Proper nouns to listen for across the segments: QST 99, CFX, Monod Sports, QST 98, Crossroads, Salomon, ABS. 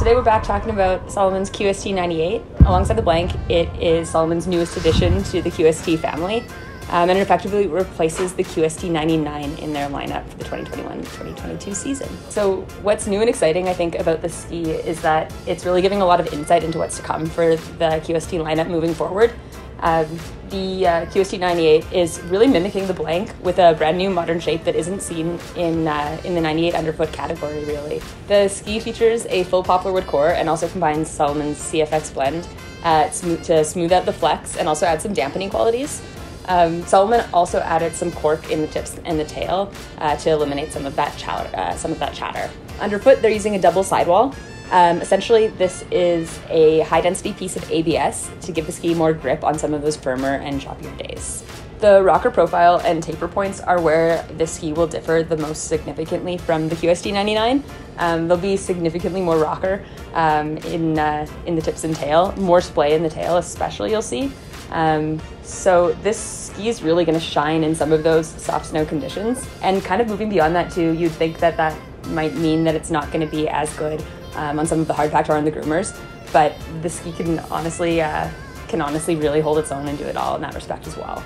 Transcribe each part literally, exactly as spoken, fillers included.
Today we're back talking about Salomon's Q S T ninety-eight. Alongside the blank, it is Salomon's newest addition to the Q S T family, um, and it effectively replaces the Q S T ninety-nine in their lineup for the twenty twenty-one twenty twenty-two season. So what's new and exciting, I think, about this ski is that it's really giving a lot of insight into what's to come for the Q S T lineup moving forward. Um, the uh, Q S T ninety-eight is really mimicking the blank with a brand new modern shape that isn't seen in uh, in the ninety-eight underfoot category, really. The ski features a full poplar wood core and also combines Salomon's C F X blend uh, to smooth out the flex and also add some dampening qualities. Um, Salomon also added some cork in the tips and the tail uh, to eliminate some of that chatter. Uh, some of that chatter. Underfoot, they're using a double sidewall. Um, essentially, this is a high-density piece of A B S to give the ski more grip on some of those firmer and choppier days. The rocker profile and taper points are where this ski will differ the most significantly from the Q S T ninety-nine. Um, there'll be significantly more rocker um, in, uh, in the tips and tail, more splay in the tail especially, you'll see. Um, so this ski is really going to shine in some of those soft snow conditions. And kind of moving beyond that too, you'd think that that might mean that it's not going to be as good Um, on some of the hard factor on the groomers, but the ski can honestly uh, can honestly really hold its own and do it all in that respect as well.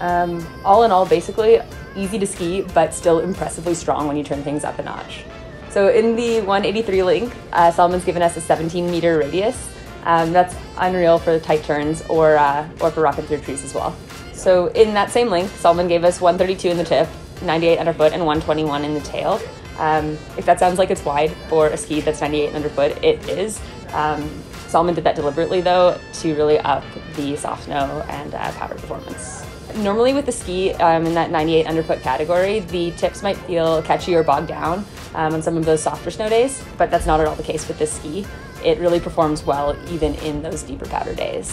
Um, all in all, basically easy to ski, but still impressively strong when you turn things up a notch. So in the one eighty-three link, uh, Salomon's given us a seventeen meter radius. Um, that's unreal for tight turns or uh, or for rocking through trees as well. So in that same link, Salomon gave us one thirty-two in the tip, ninety-eight underfoot, and one twenty-one in the tail. Um, if that sounds like it's wide for a ski that's ninety-eight underfoot, it is. Um, Salomon did that deliberately though to really up the soft snow and uh, powder performance. Normally with the ski um, in that ninety-eight underfoot category, the tips might feel catchy or bogged down um, on some of those softer snow days, but that's not at all the case with this ski. It really performs well even in those deeper powder days.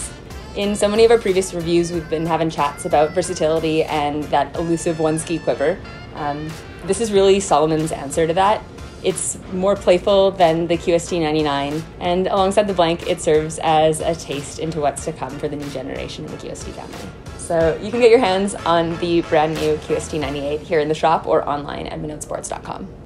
In so many of our previous reviews, we've been having chats about versatility and that elusive one ski quiver. Um, this is really Salomon's answer to that. It's more playful than the Q S T ninety-nine, and alongside the blank, it serves as a taste into what's to come for the new generation in the Q S T family. So you can get your hands on the brand new Q S T ninety-eight here in the shop or online at monod sports dot com.